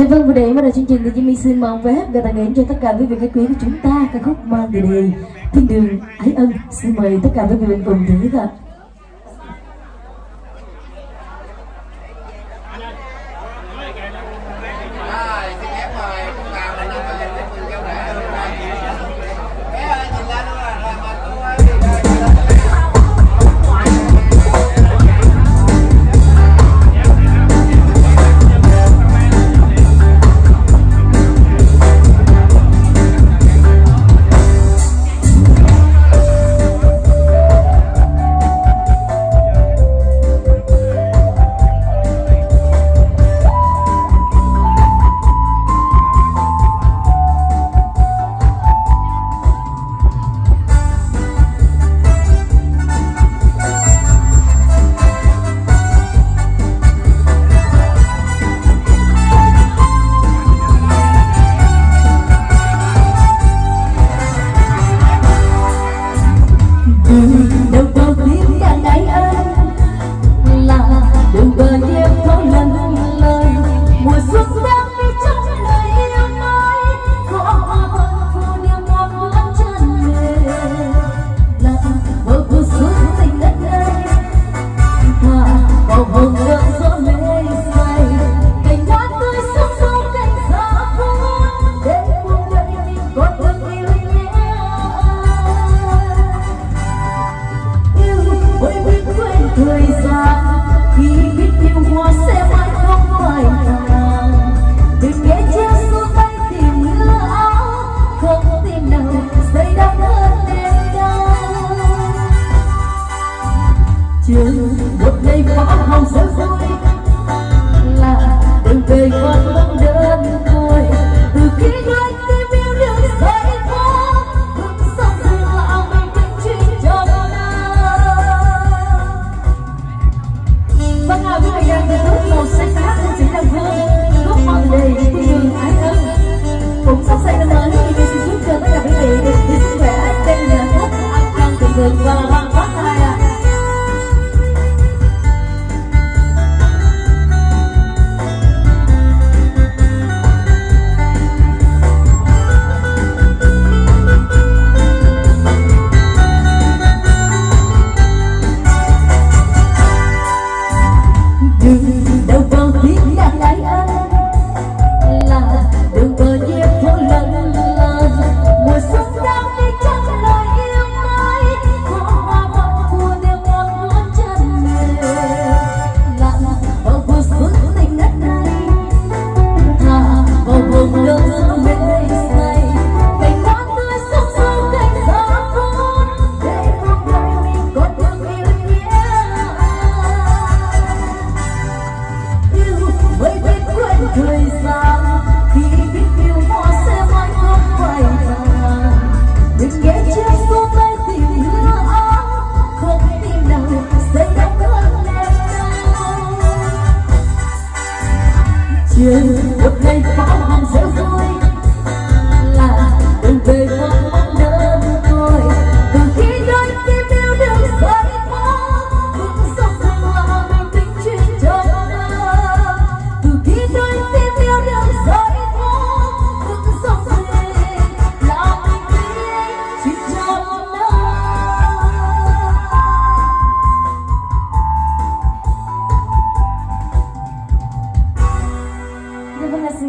Dạ vâng, vừa để bắt đầu chương trình thì Jimmy xin mong vé và tặng đến cho tất cả quý vị khách quý của chúng ta ca khúc mang tựa đề Thiên đường ái ân. Xin mời tất cả quý vị bên cùng thưởng thức ạ.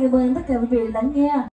Cảm ơn tất cả quý vị lắng nghe.